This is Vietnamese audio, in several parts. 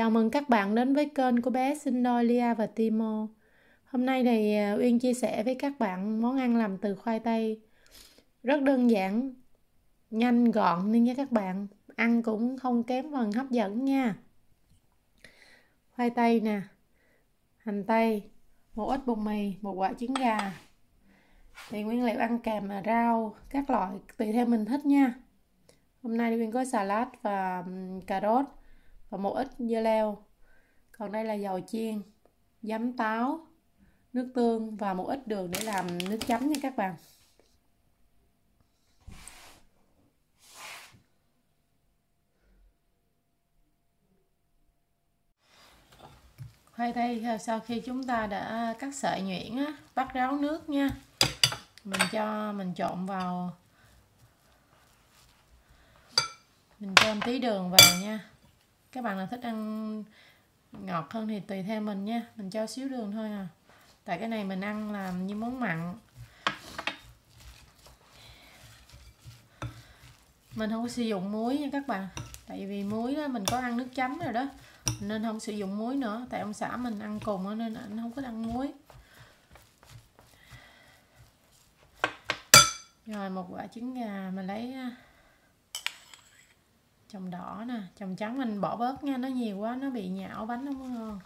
Chào mừng các bạn đến với kênh của bé Sinh Đôi Lia và Timo. Hôm nay thì Uyên chia sẻ với các bạn món ăn làm từ khoai tây. Rất đơn giản, nhanh gọn nên nha các bạn. Ăn cũng không kém phần hấp dẫn nha. Khoai tây nè, hành tây, một ít bột mì, một quả trứng gà. Thì nguyên liệu ăn kèm là rau các loại tùy theo mình thích nha. Hôm nay Uyên có xà lách và cà rốt và một ít dưa leo. Còn đây là dầu chiên, giấm táo, nước tương và một ít đường để làm nước chấm nha các bạn. Khoai tây sau khi chúng ta đã cắt sợi nhuyễn á, vắt ráo nước nha. Mình trộn vào, mình cho tí đường vào nha. Các bạn nào thích ăn ngọt hơn thì tùy theo mình nha. Mình cho xíu đường thôi à. Tại cái này mình ăn làm như món mặn. Mình không có sử dụng muối nha các bạn. Tại vì muối đó, mình có ăn nước chấm rồi đó, nên không sử dụng muối nữa. Tại ông xã mình ăn cùng đó, nên anh không có ăn muối. Rồi một quả trứng gà mình lấy chồng đỏ nè, chồng trắng mình bỏ bớt nha, nó nhiều quá nó bị nhão bánh không ngon.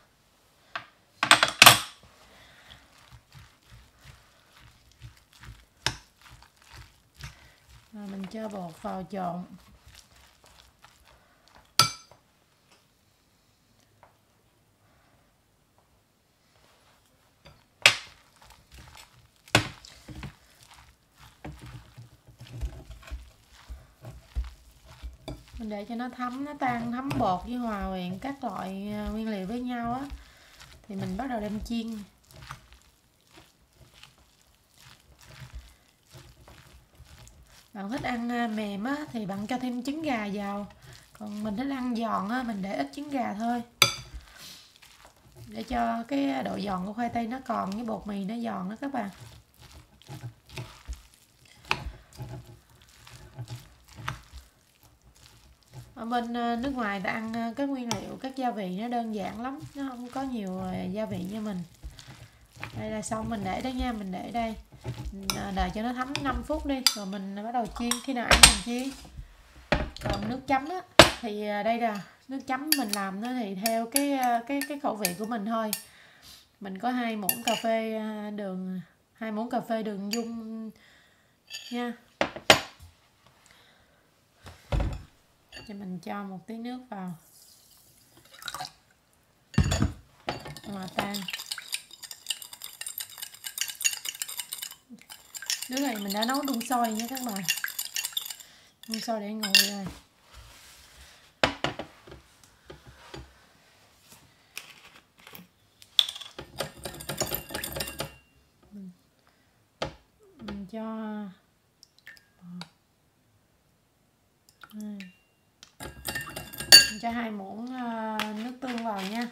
Rồi mình cho bột vào trộn. Mình để cho nó thấm, nó tan, thấm bột với hòa quyện các loại nguyên liệu với nhau á, thì mình bắt đầu đem chiên. Bạn thích ăn mềm á thì bạn cho thêm trứng gà vào, còn mình thích ăn giòn á mình để ít trứng gà thôi, để cho cái độ giòn của khoai tây nó còn với bột mì nó giòn đó các bạn. Ở bên nước ngoài ta ăn các nguyên liệu, các gia vị nó đơn giản lắm, nó không có nhiều gia vị như mình. Đây là xong mình để đó nha, mình để đây, đợi cho nó thấm 5 phút đi, rồi mình bắt đầu chiên. Khi nào ăn mình chiên. Còn nước chấm á, thì đây là nước chấm mình làm nó thì theo cái khẩu vị của mình thôi. Mình có 2 muỗng cà phê đường, 2 muỗng cà phê đường dung nha. Cho mình cho một tí nước vào, hòa tan. Nước này mình đã nấu đun sôi nha các bạn, đun sôi để nguội rồi. Mình cho 2 muỗng nước tương vào nha.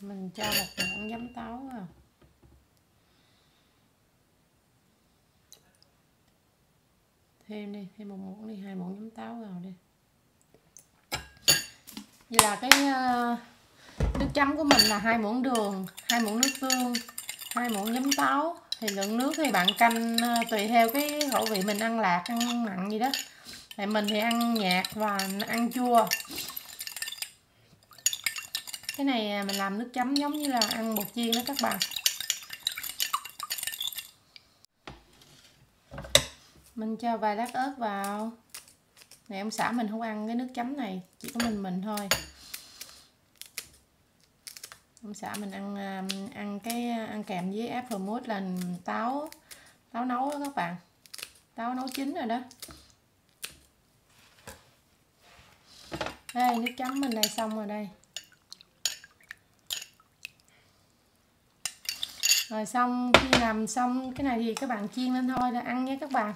Mình cho 1 muỗng giấm táo vào. Thêm đi, thêm 1 muỗng đi, 2 muỗng giấm táo vào đi. Vậy là cái nước chấm của mình là 2 muỗng đường, 2 muỗng nước tương, 2 muỗng giấm táo. Thì lượng nước thì bạn canh tùy theo cái khẩu vị mình ăn lạc, ăn mặn gì đó. Tại mình thì ăn nhạt và ăn chua. Cái này mình làm nước chấm giống như là ăn bột chiên đó các bạn. Mình cho vài lát ớt vào. Này ông xã mình không ăn cái nước chấm này, chỉ có mình thôi. Ông xã mình ăn kèm với Apfelmus là táo nấu đó các bạn. Táo nấu chín rồi đó. Đây nước chấm mình đây xong rồi đây. Rồi xong, khi làm xong cái này thì các bạn chiên lên thôi là ăn nhé các bạn.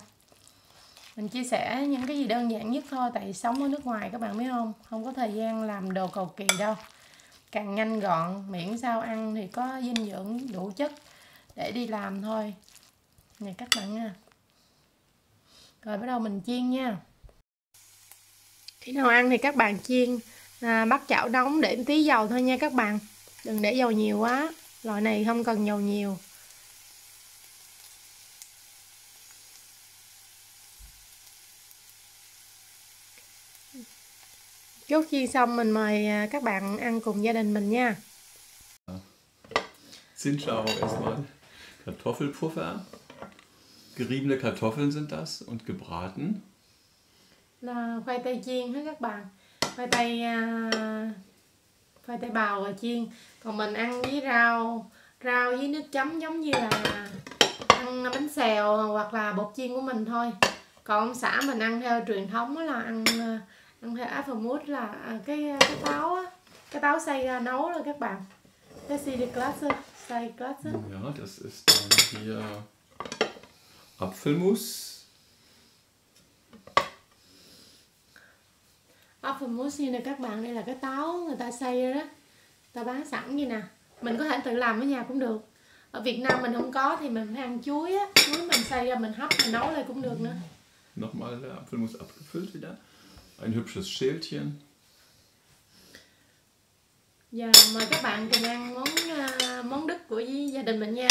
Mình chia sẻ những cái gì đơn giản nhất thôi, tại sống ở nước ngoài các bạn biết không? Không có thời gian làm đồ cầu kỳ đâu. Càng nhanh gọn, miễn sao ăn thì có dinh dưỡng đủ chất để đi làm thôi nè các bạn nha. Rồi bắt đầu mình chiên nha. Khi nào ăn thì các bạn chiên, bắt chảo nóng để một tí dầu thôi nha các bạn. Đừng để dầu nhiều quá, loại này không cần dầu nhiều. Chút chiên xong mình mời các bạn ăn cùng gia đình mình nha. Zinsschau erstmal. Kartoffelpuffer. Geriebene Kartoffeln sind das und gebraten. Là khoai tây chiên hết các bạn. Khoai tây bào và chiên. Còn mình ăn với rau với nước chấm giống như là ăn bánh xèo hoặc là bột chiên của mình thôi. Còn ông xã mình ăn theo truyền thống là ăn theo Apfelmus là cái táo á, cái táo xay ra nấu rồi các bạn. Das ist die Klasse, sei Klasse. Ja, das ist dann hier Apfelmus. Apfelmus như này các bạn, đây là cái táo người ta xay ra đó, ta bán sẵn vậy nè. Mình có thể tự làm ở nhà cũng được. Ở Việt Nam mình không có thì mình ăn chuối á, chuối mình xay ra mình hấp mình nấu lên cũng được nữa. Nochmal der Apfelmus abgefüllt wieder. Ein hübsches Schälchen. Dạ, mời các bạn cùng ăn món Đức của gia đình mình nha.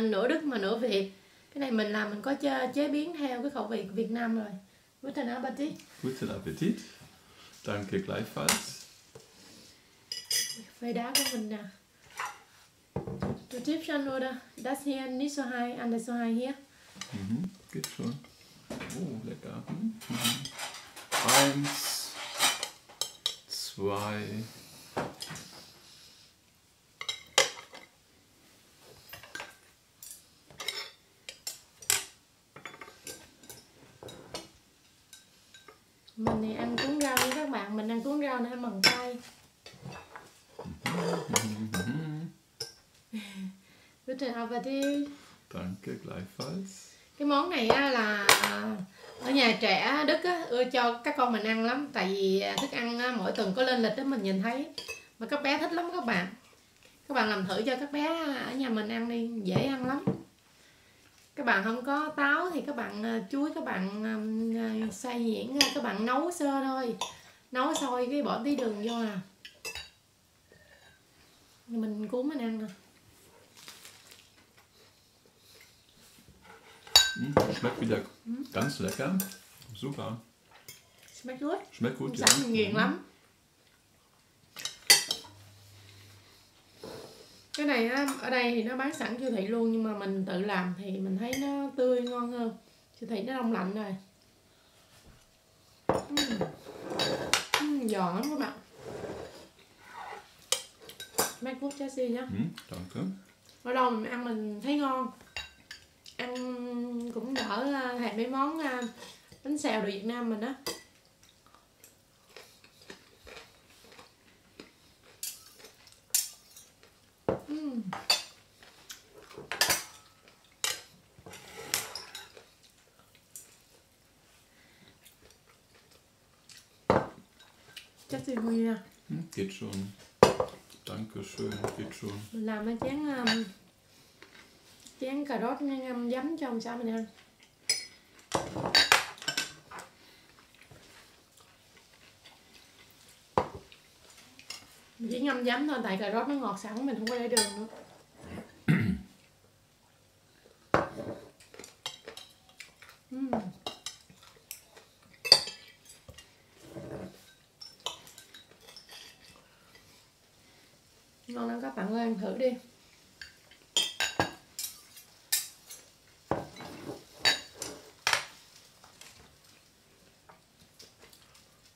Nửa Đức mà nửa Việt. Cái này mình làm mình có chế biến theo cái khẩu vị của Việt Nam rồi. Guten Appetit. Guten Appetit. Danke gleichfalls. Phê đá của mình nè. Du tippst schon oder? Das hier nicht so high, anders so high hier. Mhm, geht schon. Oh, lecker. Eins, zwei. Mình này ăn cuốn rau với các bạn, mình ăn cuốn rau nên bằng tay. Guten Appetit. Danke gleichfalls. Cái món này là ở nhà trẻ Đức ưa cho các con mình ăn lắm. Tại vì thức ăn mỗi tuần có lên lịch đó mình nhìn thấy. Mà các bé thích lắm các bạn. Các bạn làm thử cho các bé ở nhà mình ăn đi, dễ ăn lắm. Các bạn không có táo thì các bạn chuối các bạn xay nhuyễn ra, các bạn nấu sơ thôi. Nấu sôi cái bỏ tí đường vô nè. Mình cuốn mình ăn nè. Schmeckt wieder ganz lecker. Super. Schmeckt gut? Schmeckt gut, ja. Mình nghiền lắm. Cái này á, ở đây thì nó bán sẵn siêu thị luôn, nhưng mà mình tự làm thì mình thấy nó tươi ngon hơn. Siêu thị nó đông lạnh rồi. Giòn lắm các bạn. Schmeckt gut, Chelsea nhá. Ở đâu mình ăn mình thấy ngon. Ăn cũng đỡ hạt mấy món bánh xèo đồ Việt Nam mình á. Chắc thì vui nha. Geht schon. Dankeschön, geht schon. Mình làm cái chén cà rốt ngâm giấm cho ông xã mình ăn. Mình chỉ ngâm giấm thôi, tại cà rốt nó ngọt sẵn, mình không có để đường nữa. Ngon lắm các bạn ơi, ăn thử đi.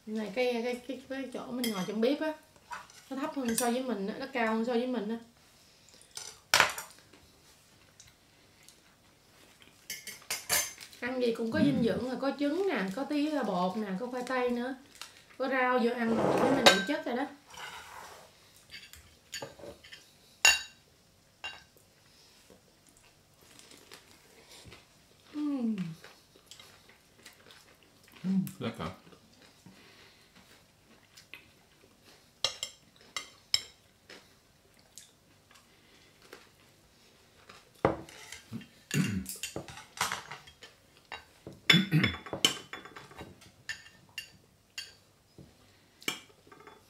Này cái chỗ mình ngồi trong bếp á, nó thấp hơn so với mình á, nó cao hơn so với mình á. Ăn gì cũng có dinh dưỡng, là có trứng nè, có tí bột nè, có khoai tây nữa, có rau vô, ăn với mình đủ chất rồi đó. Lecker.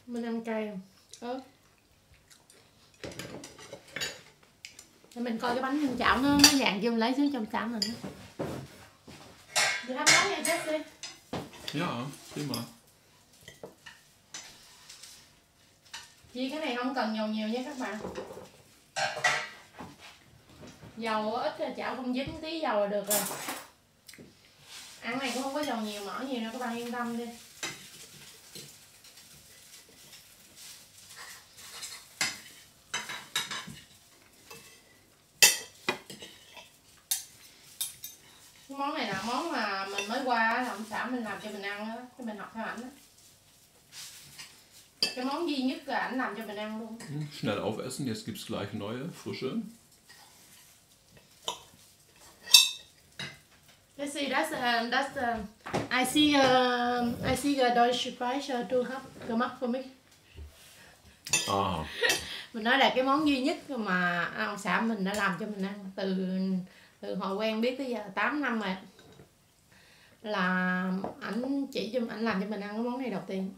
Mình ăn cay không? Ừ. Để mình coi cái bánh nhân chảo nó dạng chưa, lấy xuống trong xám rồi nữa. Được hấp nóng nha Jesse. Dạ, xin mời. Chị cái này không cần dầu nhiều nha các bạn. Dầu ít là chảo không dính, tí dầu là được rồi. Ăn này cũng không có dầu nhiều mỡ nhiều đâu, các bạn yên tâm đi. Cái món này là món mà mình mới qua là ông xã mình làm cho mình ăn đó, cho mình học theo ảnh đó. Cái món duy nhất là ảnh làm cho mình ăn luôn. Schnell aufessen, jetzt gibt's gleich neue, frische. I see the Deutsche Speise to have gemacht for me. Oh. Mình nói là cái món duy nhất mà ông xã mình đã làm cho mình ăn từ hồi quen biết tới giờ 8 năm rồi, là ảnh chỉ cho ảnh làm cho mình ăn cái món này đầu tiên,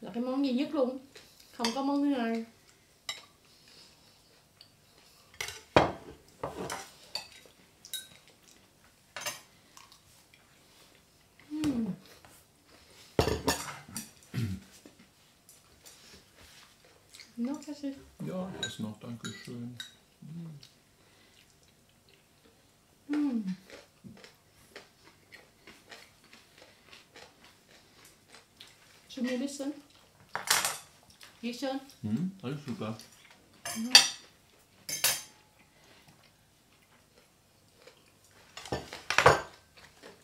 là cái món duy nhất luôn, không có món thứ hai. Noch was? Ja, das noch, danke schön. Schon ein bisschen? Geht schon? Hm, alles super. Mhm.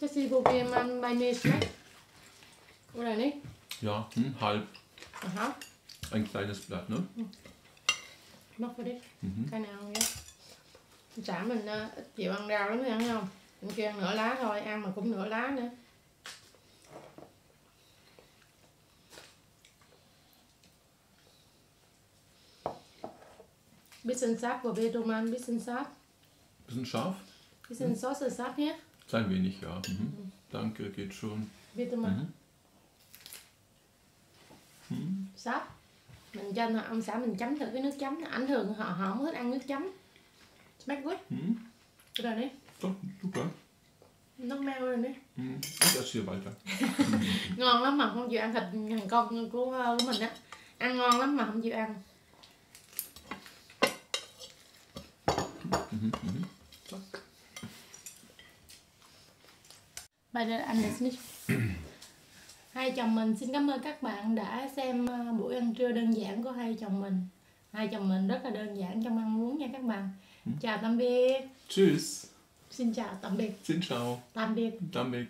Das ist, wo wir man bei mir schmeckt. Oder nicht? Ja, halb. Aha. Ein kleines Blatt, ne? Noch für dich? Mhm. Keine Ahnung, ja. Chả mình ít chịu ăn rau lắm, ăn không? Mình kêu ăn nửa lá thôi, ăn mà cũng nửa lá nữa. Bisschen scharf, wo wir tun, ein bisschen scharf. Bisschen scharf? Bisschen Sauce scharf hier? Klein wenig, ja. Mhm. Danke, geht schon. Bitte mal. Scharf? Mình cho ông xã mình chấm thử cái nước chấm, ảnh thường họ không thích ăn nước chấm. Schmeckt gut? Oder nicht? Doch, super. Noch mehr oder nicht? Ich esse hier weiter. Ngon lắm mà không chịu ăn thịt hàng con của mình á. Ăn ngon lắm mà không chịu ăn. Beide ăn das nicht. Hai chồng mình xin cảm ơn các bạn đã xem buổi ăn trưa đơn giản của hai chồng mình. Hai chồng mình rất là đơn giản trong ăn uống nha các bạn. Chào tạm biệt. Tschüss. Xin chào tạm biệt. Xin chào. Tạm biệt. Tạm biệt.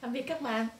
Tạm biệt các bạn.